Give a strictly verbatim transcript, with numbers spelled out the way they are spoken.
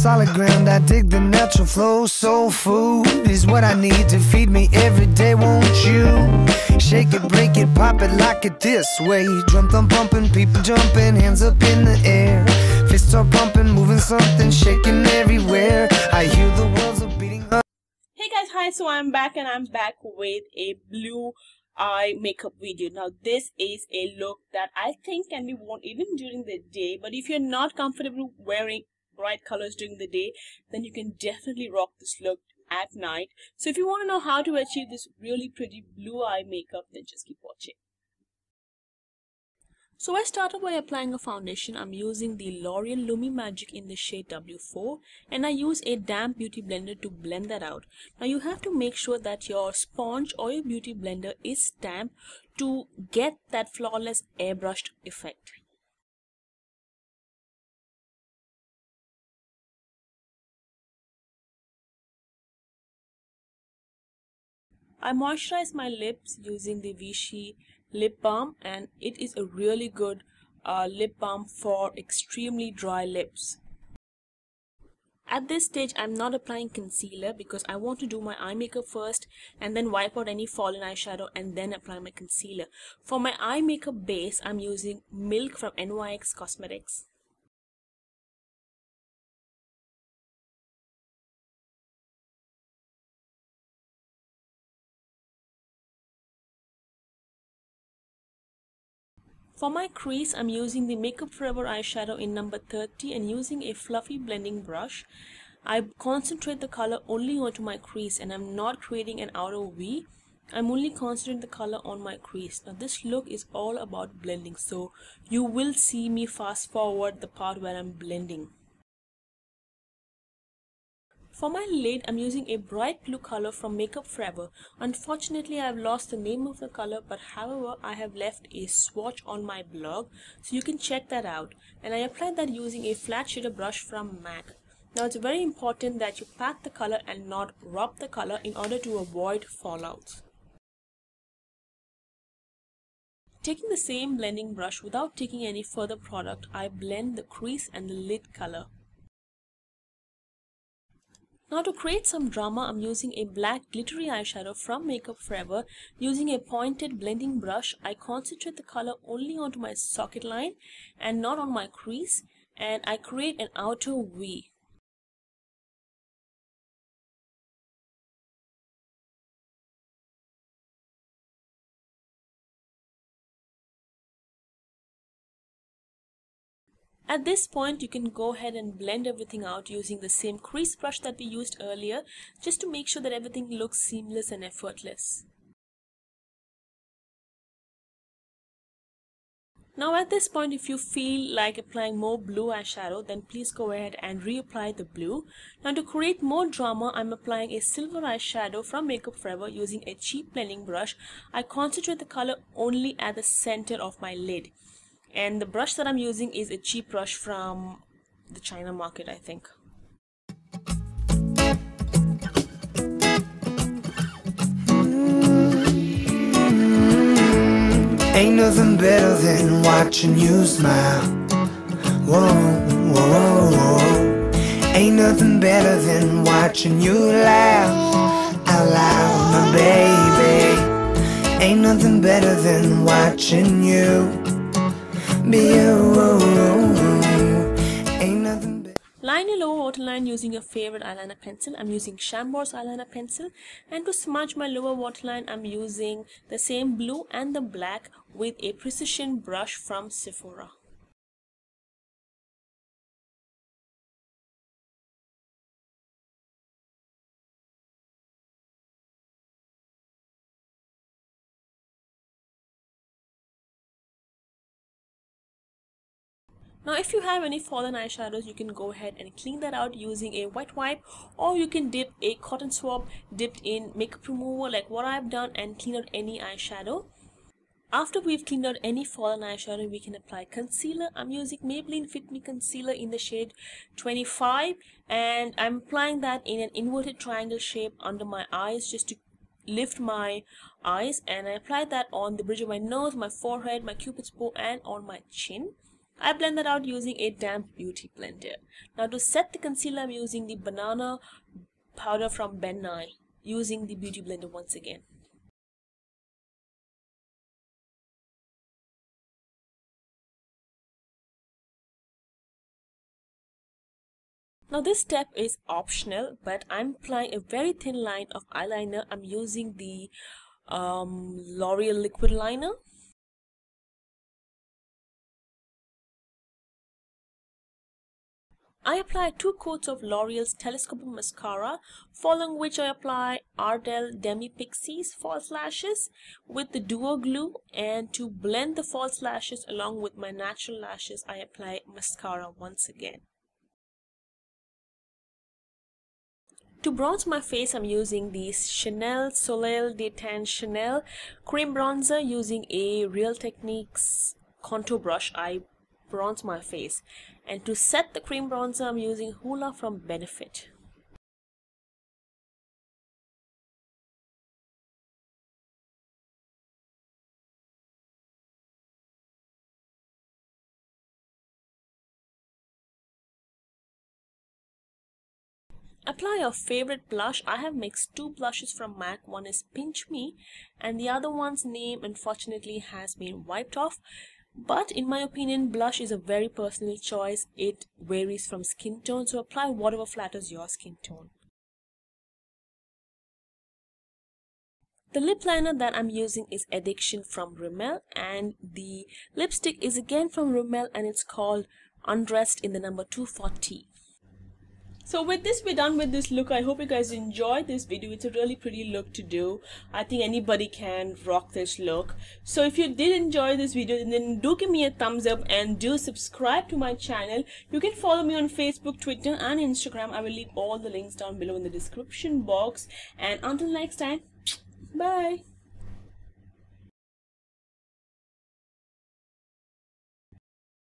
solid ground, I dig the natural flow. Soul food is what I need to feed me every day, won't you? Shake it, break it, pop it, lock it this way. Drum thump pumping, people jumping, hands up in the air. Fists are pumping, moving something, shaking everywhere. I hear the walls are beating up. Hey guys, hi, so I'm back and I'm back with a blue eye makeup video. Now this is a look that I think can be worn even during the day, but if you're not comfortable wearing bright colors during the day, then you can definitely rock this look at night. So if you want to know how to achieve this really pretty blue eye makeup, then just keep watching. So I start off by applying a foundation. I'm using the L'Oreal Lumi Magic in the shade W four, and I use a damp beauty blender to blend that out. Now you have to make sure that your sponge or your beauty blender is damp to get that flawless airbrushed effect. I moisturize my lips using the Vichy lip balm, and it is a really good uh, lip balm for extremely dry lips. At this stage I'm not applying concealer because I want to do my eye makeup first and then wipe out any fallen eyeshadow and then apply my concealer. For my eye makeup base I'm using Milk from N Y X Cosmetics. For my crease, I'm using the Makeup Forever eyeshadow in number thirty and using a fluffy blending brush. I concentrate the color only onto my crease and I'm not creating an outer V. I'm only concentrating the color on my crease. Now this look is all about blending, so you will see me fast forward the part where I'm blending. For my lid, I'm using a bright blue color from Makeup Forever. Unfortunately, I've lost the name of the color, but however, I have left a swatch on my blog, so you can check that out. And I applied that using a flat shader brush from MAC. Now, it's very important that you pat the color and not rub the color in order to avoid fallouts. Taking the same blending brush without taking any further product, I blend the crease and the lid color. Now to create some drama, I'm using a black glittery eyeshadow from Makeup Forever. Using a pointed blending brush, I concentrate the color only onto my socket line and not on my crease, and I create an outer V. At this point, you can go ahead and blend everything out using the same crease brush that we used earlier, just to make sure that everything looks seamless and effortless. Now at this point, if you feel like applying more blue eyeshadow, then please go ahead and reapply the blue. Now to create more drama, I'm applying a silver eyeshadow from Makeup Forever using a cheap blending brush. I concentrate the color only at the center of my lid. And the brush that I'm using is a cheap brush from the China market, I think. Ain't nothing better than watching you smile. Whoa, whoa, whoa. Ain't nothing better than watching you laugh out loud, my baby. Ain't nothing better than watching you. Line your lower waterline using your favorite eyeliner pencil. I'm using Chambor's eyeliner pencil, and to smudge my lower waterline, I'm using the same blue and the black with a precision brush from Sephora. Now if you have any fallen eyeshadows, you can go ahead and clean that out using a wet wipe, or you can dip a cotton swab dipped in makeup remover like what I've done and clean out any eyeshadow. After we've cleaned out any fallen eyeshadow, we can apply concealer. I'm using Maybelline Fit Me Concealer in the shade twenty-five, and I'm applying that in an inverted triangle shape under my eyes just to lift my eyes, and I apply that on the bridge of my nose, my forehead, my cupid's bow, and on my chin. I blend that out using a damp beauty blender. Now to set the concealer, I'm using the banana powder from Ben Nye, using the beauty blender once again. Now this step is optional, but I'm applying a very thin line of eyeliner. I'm using the um, L'Oréal liquid liner. I apply two coats of L'Oréal's Telescopic Mascara, following which I apply Ardell Demi Pixies false lashes with the Duo glue, and to blend the false lashes along with my natural lashes, I apply mascara once again. To bronze my face, I'm using the Chanel Soleil de Tan Chanel Cream Bronzer using a Real Techniques contour brush. I bronze my face, and to set the cream bronzer, I'm using Hoola from Benefit. Apply your favorite blush. I have mixed two blushes from MAC. One is Pinch Me and the other one's name unfortunately has been wiped off. But in my opinion, blush is a very personal choice. It varies from skin tone, so apply whatever flatters your skin tone. The lip liner that I'm using is Addiction from Rimmel, and the lipstick is again from Rimmel and it's called Undressed in the number two forty. So with this, we're done with this look. I hope you guys enjoyed this video. It's a really pretty look to do. I think anybody can rock this look. So if you did enjoy this video, then do give me a thumbs up and do subscribe to my channel. You can follow me on Facebook, Twitter and Instagram. I will leave all the links down below in the description box. And until next time, bye.